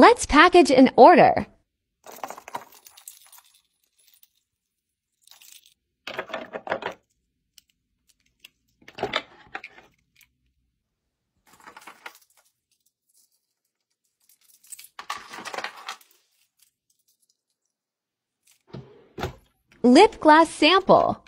Let's package an order. Lip glass sample.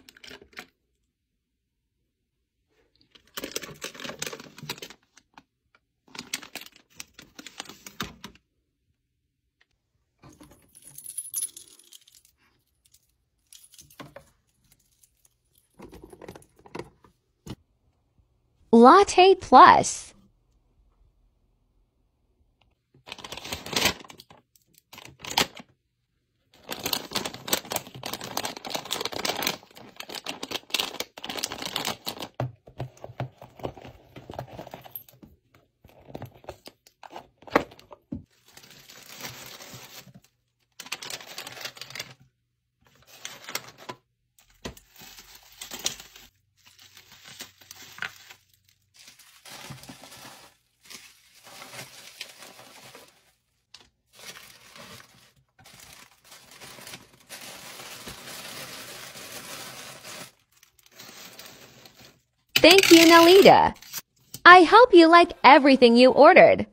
Latte plus. Thank you, Nalita. I hope you like everything you ordered.